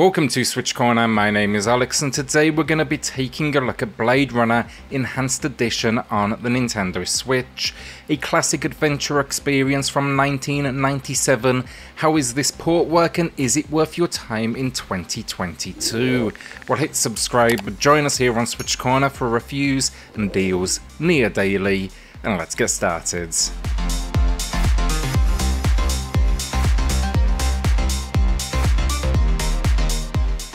Welcome to SwitchCorner, my name is Alex and today we're going to be taking a look at Blade Runner Enhanced Edition on the Nintendo Switch. A classic adventure experience from 1997. How is this port working? Is it worth your time in 2022? Well, hit subscribe, join us here on SwitchCorner for reviews and deals near daily, and let's get started.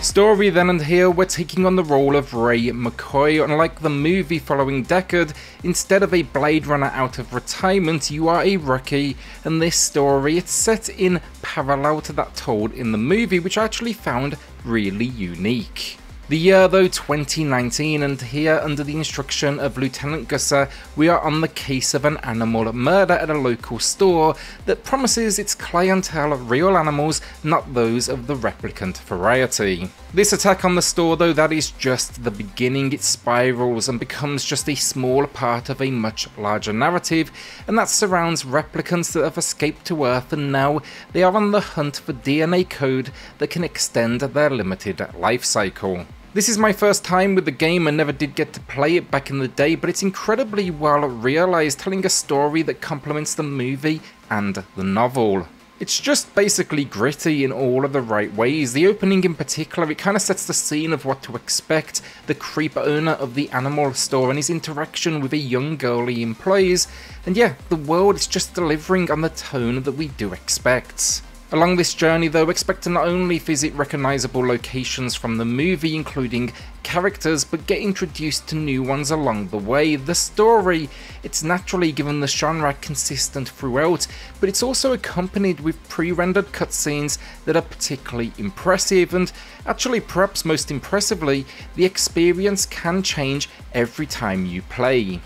Story then, and here we're taking on the role of Ray McCoy. Unlike the movie following Deckard, instead of a Blade Runner out of retirement, you are a rookie, and this story, it's set in parallel to that told in the movie, which I actually found really unique. The year though, 2019, and here under the instruction of Lieutenant Gusser, we are on the case of an animal murder at a local store that promises its clientele of real animals, not those of the replicant variety. This attack on the store though, that is just the beginning. It spirals and becomes just a small part of a much larger narrative, and that surrounds replicants that have escaped to Earth, and now they are on the hunt for DNA code that can extend their limited life cycle. This is my first time with the game. I never did get to play it back in the day, but it's incredibly well realised, telling a story that complements the movie and the novel. It's just basically gritty in all of the right ways. The opening in particular, it kind of sets the scene of what to expect. The creep owner of the animal store and his interaction with a young girl he employs. And yeah, the world is just delivering on the tone that we do expect. Along this journey though, expect to not only visit recognisable locations from the movie, including characters, but get introduced to new ones along the way. The story, it's naturally given the genre consistent throughout, but it's also accompanied with pre-rendered cutscenes that are particularly impressive, and actually perhaps most impressively, the experience can change every time you play.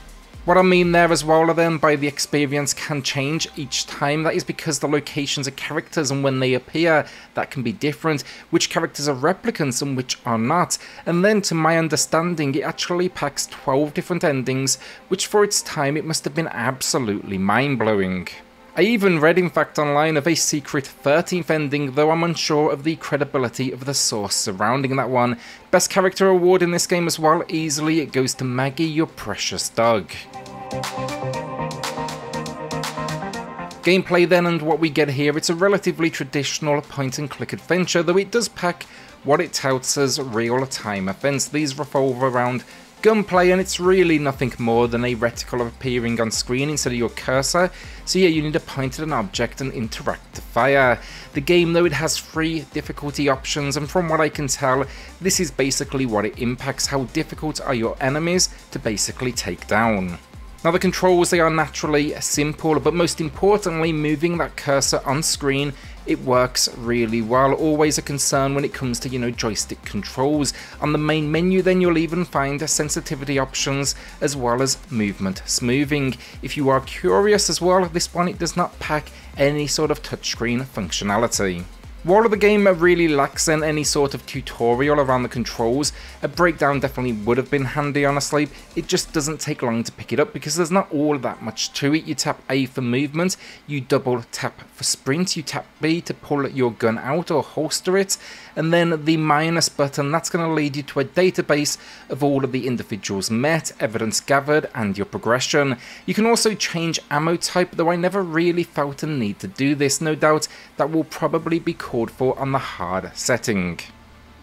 What I mean there as well then by the experience can change each time, that is because the locations are characters, and when they appear that can be different, which characters are replicants and which are not. And then to my understanding it actually packs 12 different endings, which for its time it must have been absolutely mind-blowing. I even read in fact online of a secret 13th ending, though I'm unsure of the credibility of the source surrounding that one. Best character award in this game as well, easily it goes to Maggie, your precious dog. Gameplay then, and what we get here, it's a relatively traditional point and click adventure, though it does pack what it touts as real time events. These revolve around gunplay, and it's really nothing more than a reticle appearing on screen instead of your cursor, so yeah, you need to point at an object and interact to fire. The game though, it has 3 difficulty options, and from what I can tell, this is basically what it impacts, how difficult are your enemies to basically take down. Now the controls, they are naturally simple, but most importantly, moving that cursor on screen, it works really well. Always a concern when it comes to, joystick controls. On the main menu then, you'll even find sensitivity options as well as movement smoothing. If you are curious as well, this one, it does not pack any sort of touchscreen functionality. While the game really lacks in any sort of tutorial around the controls, a breakdown definitely would have been handy honestly. It just doesn't take long to pick it up because there's not all that much to it. You tap A for movement, you double tap for sprint, you tap B to pull your gun out or holster it, and then the minus button, that's going to lead you to a database of all of the individuals met, evidence gathered and your progression. You can also change ammo type, though I never really felt a need to do this. No doubt that will probably be called for on the hard setting.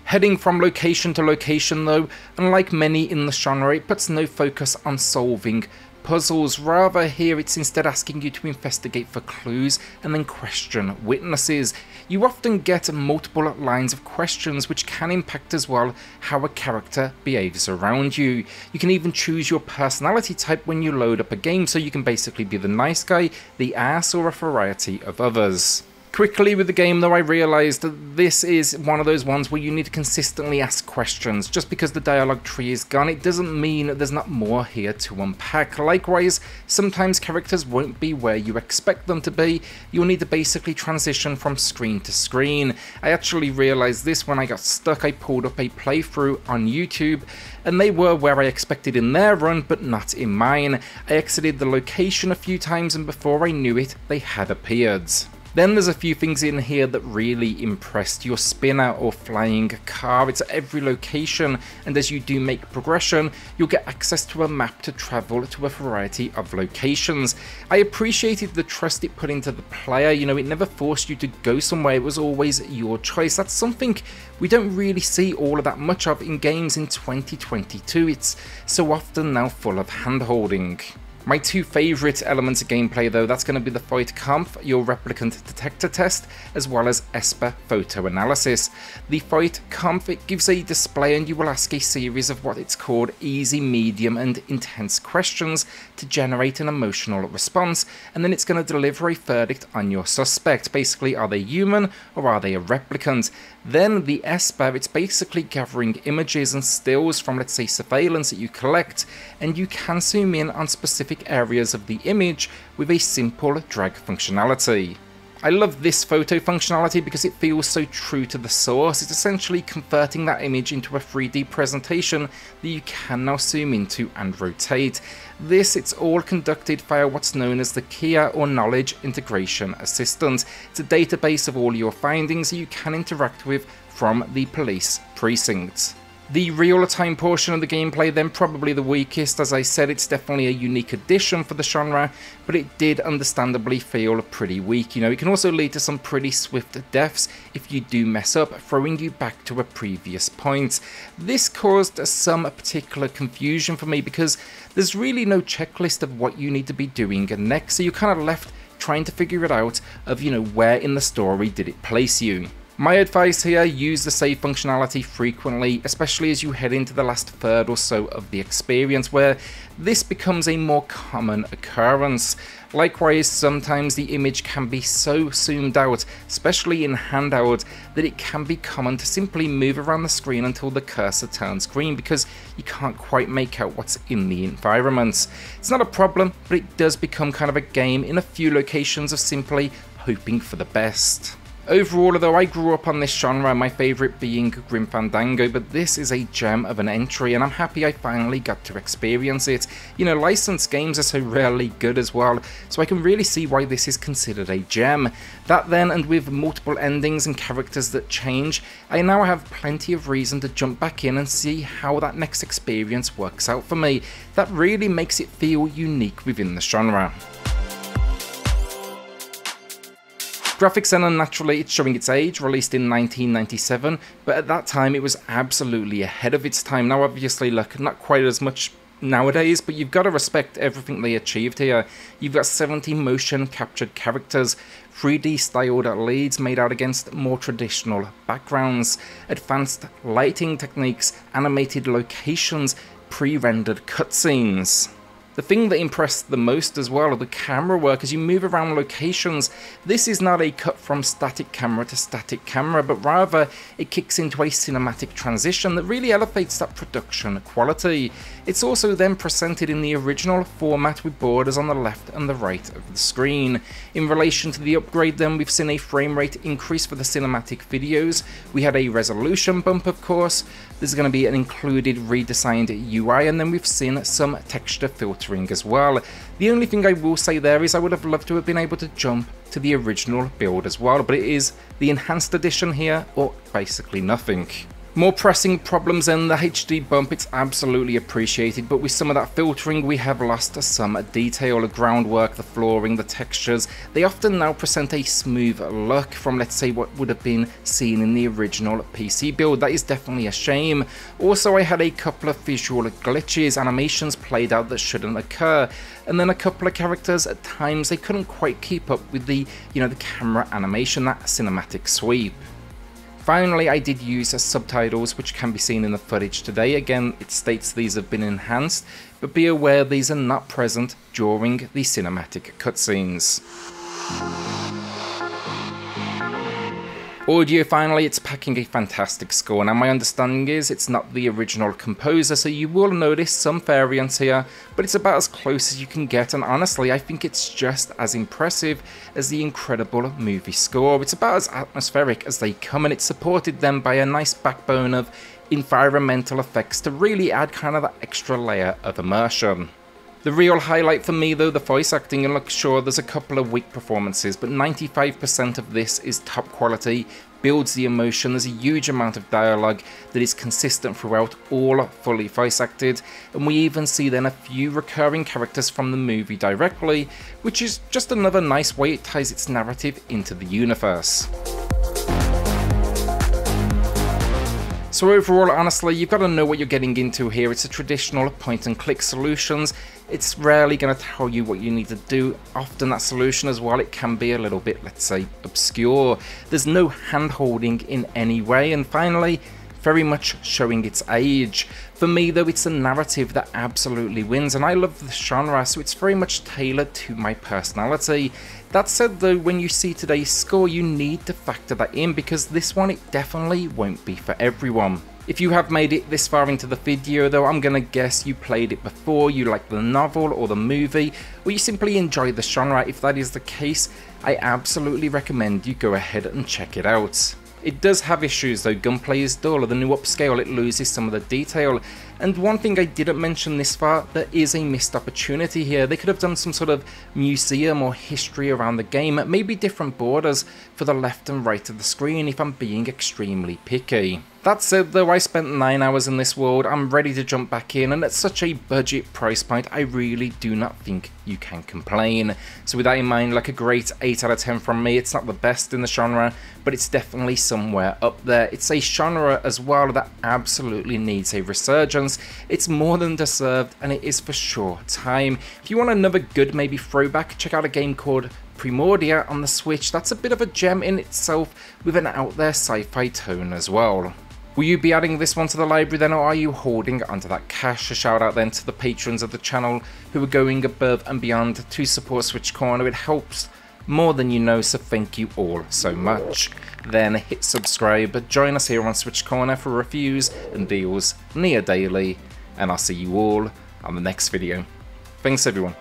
Heading from location to location though, unlike many in the genre, it puts no focus on solving puzzles. Rather here it's instead asking you to investigate for clues and then question witnesses. You often get multiple lines of questions which can impact as well how a character behaves around you. You can even choose your personality type when you load up a game, so you can basically be the nice guy, the ass, or a variety of others. Quickly with the game though, I realised that this is one of those ones where you need to consistently ask questions. Just because the dialogue tree is gone, it doesn't mean there's not more here to unpack. Likewise, sometimes characters won't be where you expect them to be. You'll need to basically transition from screen to screen. I actually realised this when I got stuck. I pulled up a playthrough on YouTube and they were where I expected in their run, but not in mine. I exited the location a few times and before I knew it, they had appeared. Then there's a few things in here that really impressed. Your spinner or flying car, it's at every location, and as you do make progression, you'll get access to a map to travel to a variety of locations. I appreciated the trust it put into the player. You know, it never forced you to go somewhere, it was always your choice. That's something we don't really see all of that much of in games in 2022. It's so often now full of hand-holding. My two favourite elements of gameplay though, that's going to be the Voigt-Kampff, your replicant detector test, as well as Esper photo analysis. The Voigt-Kampff, it gives a display and you will ask a series of what it's called easy, medium and intense questions to generate an emotional response, and then it's going to deliver a verdict on your suspect. Basically, are they human or are they a replicant? Then the Esper, it's basically gathering images and stills from, let's say, surveillance that you collect, and you can zoom in on specific areas of the image with a simple drag functionality. I love this photo functionality because it feels so true to the source. It's essentially converting that image into a 3D presentation that you can now zoom into and rotate. This, it's all conducted via what's known as the KIA, or Knowledge Integration Assistant. It's a database of all your findings that you can interact with from the police precinct. The real-time portion of the gameplay then probably the weakest. As I said, it's definitely a unique addition for the genre, but it did understandably feel pretty weak. You know, it can also lead to some pretty swift deaths if you do mess up, throwing you back to a previous point. This caused some particular confusion for me because there's really no checklist of what you need to be doing next, so you're kind of left trying to figure it out of, you know, where in the story did it place you. My advice here, use the save functionality frequently, especially as you head into the last third or so of the experience, where this becomes a more common occurrence. Likewise, sometimes the image can be so zoomed out, especially in handheld, that it can be common to simply move around the screen until the cursor turns green because you can't quite make out what's in the environment. It's not a problem, but it does become kind of a game in a few locations of simply hoping for the best. Overall, though, I grew up on this genre, my favourite being Grim Fandango, but this is a gem of an entry and I'm happy I finally got to experience it. You know, licensed games are so rarely good as well, so I can really see why this is considered a gem. That then, and with multiple endings and characters that change, I now have plenty of reason to jump back in and see how that next experience works out for me. That really makes it feel unique within the genre. Graphics then, unnaturally, it's showing its age, released in 1997, but at that time it was absolutely ahead of its time. Now obviously, look, not quite as much nowadays, but you've got to respect everything they achieved here. You've got 70 motion captured characters, 3D styled leads made out against more traditional backgrounds, advanced lighting techniques, animated locations, pre-rendered cutscenes. The thing that impressed the most as well, the camera work as you move around locations. This is not a cut from static camera to static camera, but rather it kicks into a cinematic transition that really elevates that production quality. It's also then presented in the original format with borders on the left and the right of the screen. In relation to the upgrade then, we've seen a frame rate increase for the cinematic videos. We had a resolution bump, of course. There's going to be an included redesigned UI, and then we've seen some texture filtering as well. The only thing I will say there is I would have loved to have been able to jump to the original build as well, but it is the enhanced edition here or basically nothing. More pressing problems in the HD bump, it's absolutely appreciated, but with some of that filtering we have lost some detail, the groundwork, the flooring, the textures. They often now present a smooth look from, let's say, what would have been seen in the original PC build. That is definitely a shame. Also, I had a couple of visual glitches, animations played out that shouldn't occur, and then a couple of characters at times they couldn't quite keep up with the, you know, the camera animation, that cinematic sweep. Finally, I did use subtitles, which can be seen in the footage today. Again, it states these have been enhanced, but be aware these are not present during the cinematic cutscenes. Audio, finally, it's packing a fantastic score. Now, my understanding is it's not the original composer, so you will notice some variance here, but it's about as close as you can get, and honestly, I think it's just as impressive as the incredible movie score. It's about as atmospheric as they come, and it's supported then by a nice backbone of environmental effects to really add kind of that extra layer of immersion. The real highlight for me though, the voice acting, and like sure there's a couple of weak performances, but 95% of this is top quality, builds the emotion, there's a huge amount of dialogue that is consistent throughout, all fully voice acted, and we even see then a few recurring characters from the movie directly, which is just another nice way it ties its narrative into the universe. So overall, honestly, you've got to know what you're getting into here. It's a traditional point and click solutions. It's rarely going to tell you what you need to do. Often that solution as well, it can be a little bit, let's say, obscure. There's no hand-holding in any way. And finally, very much showing its age. For me though, it's a narrative that absolutely wins, and I love the genre, so it's very much tailored to my personality. That said though, when you see today's score, you need to factor that in, because this one, it definitely won't be for everyone. If you have made it this far into the video though, I'm gonna guess you played it before, you like the novel or the movie, or you simply enjoy the genre. If that is the case, I absolutely recommend you go ahead and check it out. It does have issues though, gunplay is dull, or the new upscale, it loses some of the detail. And one thing I didn't mention this far, there is a missed opportunity here. They could have done some sort of museum or history around the game, maybe different borders for the left and right of the screen if I'm being extremely picky. That said though, I spent 9 hours in this world, I'm ready to jump back in, and at such a budget price point, I really do not think you can complain. So with that in mind, like a great 8 out of 10 from me. It's not the best in the genre, but it's definitely somewhere up there. It's a genre as well that absolutely needs a resurgence. It's more than deserved, and it is for sure time. If you want another good maybe throwback, check out a game called Primordia on the Switch. That's a bit of a gem in itself with an out there sci-fi tone as well. Will you be adding this one to the library then, or are you holding onto that cash? A shout out then to the patrons of the channel who are going above and beyond to support SwitchCorner. It helps more than you know, so thank you all so much. Then hit subscribe, join us here on SwitchCorner for reviews and deals near daily, and I'll see you all on the next video. Thanks everyone.